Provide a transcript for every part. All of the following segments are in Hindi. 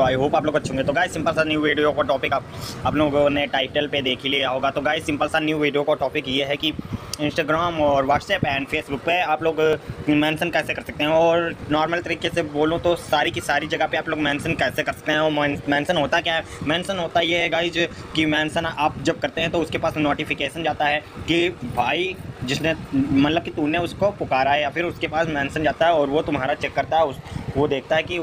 आई होप आप लोग अच्छे होंगे। तो गाइस सिंपल सा न्यू वीडियो का टॉपिक आप लोगों ने टाइटल पे देख ही लिया होगा। तो गाइस सिंपल सा न्यू वीडियो का टॉपिक ये है कि इंस्टाग्राम और व्हाट्सएप एंड फेसबुक पे आप लोग मेंशन कैसे कर सकते हैं, और नॉर्मल तरीके से बोलूँ तो सारी की सारी जगह पे आप लोग मेंशन कैसे कर सकते हैं। और मेंशन होता क्या है? मेंशन होता ये है गाइज कि मेंशन आप जब करते हैं तो उसके पास नोटिफिकेशन जाता है कि भाई जिसने मतलब कि तूने उसको पुकारा है, या फिर उसके पास मेंशन जाता है और वो तुम्हारा चेक करता है, वो देखता है कि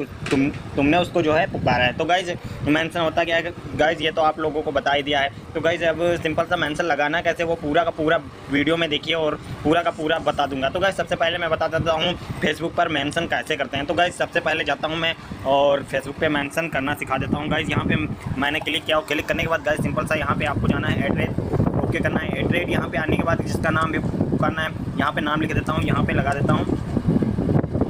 तुमने उसको जो है पुकारा है। तो गाइज मेंशन होता क्या है गाइज, ये तो आप लोगों को बता ही दिया है। तो गाइज अब सिंपल सा मेंशन लगाना कैसे वो पूरा का पूरा वीडियो में देखिए और पूरा का पूरा बता दूंगा। तो गाइज सबसे पहले मैं बता देता हूँ फेसबुक पर मेंशन कैसे करते हैं। तो गाइज सबसे पहले जाता हूँ मैं और फेसबुक पे मेंशन करना सिखा देता हूँ। गाइज यहाँ पे मैंने क्लिक किया और क्लिक करने के बाद गाइज सिंपल सा यहाँ पे आपको जाना है, एड्रेस ओके करना है। एड्रेस यहाँ पे आने के बाद जिसका नाम भी करना है यहाँ पे नाम लिख देता हूँ, यहाँ पे लगा देता हूँ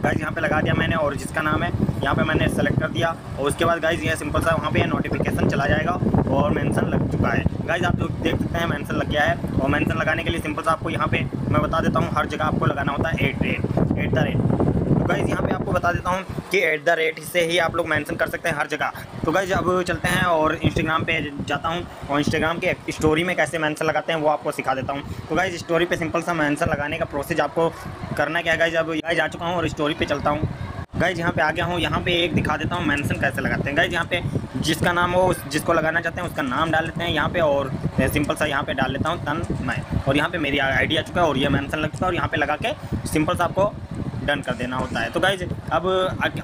गाइज, यहाँ पे लगा दिया मैंने, और जिसका नाम है यहाँ पे मैंने सेलेक्ट कर दिया। और उसके बाद गाइज ये सिंपल सा वहाँ पे नोटिफिकेशन चला जाएगा और मेंशन लग चुका है। गाइज आप लोग देख सकते हैं मेंशन लग गया है। और मेंशन लगाने के लिए सिंपल सा आपको यहाँ पे मैं बता देता हूँ हर जगह आपको लगाना होता है @@ तो गाइज यहाँ पे आपको बता देता हूँ कि @@ से ही आप लोग मेंशन कर सकते हैं हर जगह। तो गाइज अब चलते हैं और इंस्टाग्राम पे जाता हूँ और इंस्टाग्राम के स्टोरी में कैसे मेंशन लगाते हैं वो आपको सिखा देता हूँ। तो गाइज स्टोरी पे सिंपल सा मेंशन लगाने का प्रोसेस आपको करना क्या है गाइज, अब गाइज आ चुका हूँ और स्टोरी पे चलता हूँ। गाइज यहाँ पे आ गया हूँ, यहाँ पे एक दिखा देता हूँ मेंशन कैसे लगाते हैं। गाइज यहाँ पे जिसका नाम हो जिसको लगाना चाहते हैं उसका नाम डाल लेते हैं यहाँ पे, और सिंपल सा यहाँ पे डाल लेता हूँ तन्मय, और यहाँ पे मेरी आईडी आ चुका है और ये मेंशन लग चुका है। और यहाँ पे लगा के सिंपल सा आपको डन कर देना होता है। तो गाइज अब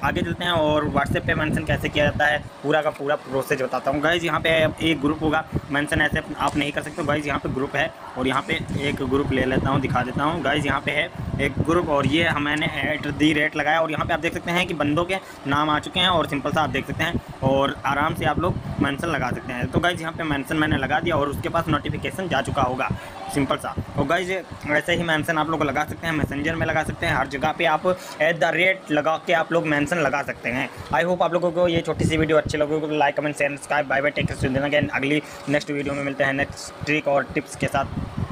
आगे चलते हैं और व्हाट्सएप पे मेंशन कैसे किया जाता है पूरा का पूरा प्रोसेस बताता हूँ। गाइज यहाँ पे एक ग्रुप होगा, मेंशन ऐसे आप नहीं कर सकते। गाइज यहाँ पे ग्रुप है और यहाँ पे एक ग्रुप ले लेता हूँ, दिखा देता हूँ। गाइज यहाँ पे है एक ग्रुप और ये मैंने @@ लगाया, और यहाँ पे आप देख सकते हैं कि बंदों के नाम आ चुके हैं और सिंपल सा आप देख सकते हैं और आराम से आप लोग मेंशन लगा सकते हैं। तो गाइज यहाँ पे मेंशन मैंने लगा दिया और उसके पास नोटिफिकेशन जा चुका होगा सिंपल सा। और गाइज वैसे ही मेंशन आप लोग लगा सकते हैं, मैसेंजर में लगा सकते हैं, हर जगह पे आप @ लगा के आप लोग मेंशन लगा सकते हैं। आई होप आप लोगों को ये छोटी सी वीडियो अच्छी लगेगी। तो like comment share subscribe bye take care. अगली नेक्स्ट वीडियो में मिलते हैं नेक्स्ट ट्रिक और टिप्स के साथ।